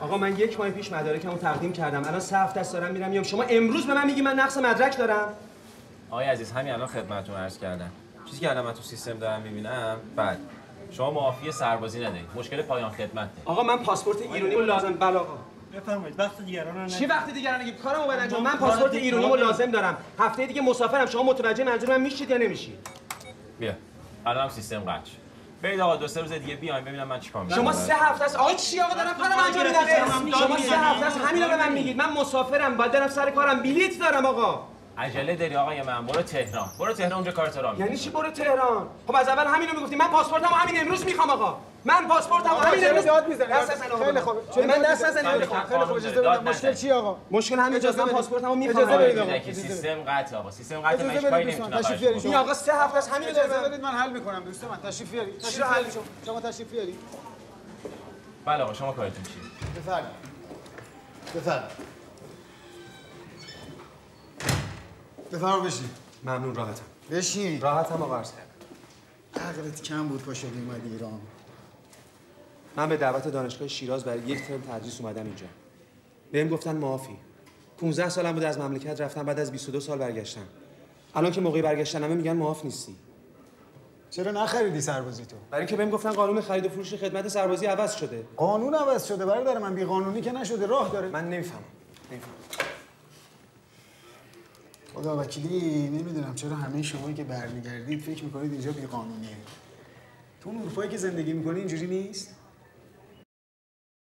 آقا من یک ماه پیش مدارکمو تقدیم کردم. الان سه هفته است دارم میرم میام. شما امروز به من میگی من نقص مدرک دارم؟ آقای عزیز همین الان خدمتتون عرض کردم. چیزی که الان من تو سیستم دارم میبینم بعد شما معافی سربازی ندید. مشکل پایان خدمت. آقا من پاسپورت ایرانیمو لازم بلاغا. بفرمایید وقت دیگران چی وقت دیگران نگید کارمو باید انجام. من پاسپورت ایرانیمو لازم دارم. هفته دیگه مسافرم. شما متوجه منظور من میشید یا نمیشید؟ بیا. الان سیستم قطع. برید آقا دو سه روز دیگه بیایم ببینم من چیکار می‌کنم. شما سه هفته است آقا چی آقا دارم کارم انجام میدم. شما سه هفته است همینا به من میگید من مسافرم باید برم سر کارم بلیت دارم آقا. عجله داری آقا یه من برو تهران. برو تهران اونجا کارت را می‌کنی. یعنی چی برو تهران؟ خب از اول همینو میگفتی من پاسپورتمو همین امروز میخوام آقا. من پاسپورتمو همین امروز داد می‌زنم. خیلی خوب. من دست نزنید. خیلی خوب اجازه بدید. مشکل چی آقا؟ مشکل همین اجازه من پاسپورتمو میخوام. اجازه بدید آقا. سیستم قطع آقا. سیستم قطع من اشکایی نمی‌تونم. این آقا سه هفته است همین اجازه بدید من حل می‌کنم دوست من. تشریف بیارید. تشریف حل شما. شما تشریف بیارید. بله آقا شما کارتون چیه؟ بفرمایید. بفرمایید. بفرما بشین. ممنون راحتم. بشین. راحتم آقا عرض کردم. عقلت کم بود پاشو اومدی ایران. من به دعوت دانشگاه شیراز برای یک ترم تدریس اومدم اینجا. بهم گفتن معافی. 15 سالم بود از مملکت رفتم بعد از 22 سال برگشتم. الان که موقعی برگشتنمه میگن معاف نیستی. چرا نخریدی سربازی تو؟ برای اینکه بهم گفتن قانون خرید و فروش خدمت سربازی عوض شده. قانون عوض شده برادر من بی قانونی که نشده راه داره. من نمیفهمم. خدا وکیلی نمیدونم چرا همه شمایی که برمیگردید فکر میکنید اینجا بیقانونیه. تو اون اروپایی که زندگی میکنی اینجوری نیست؟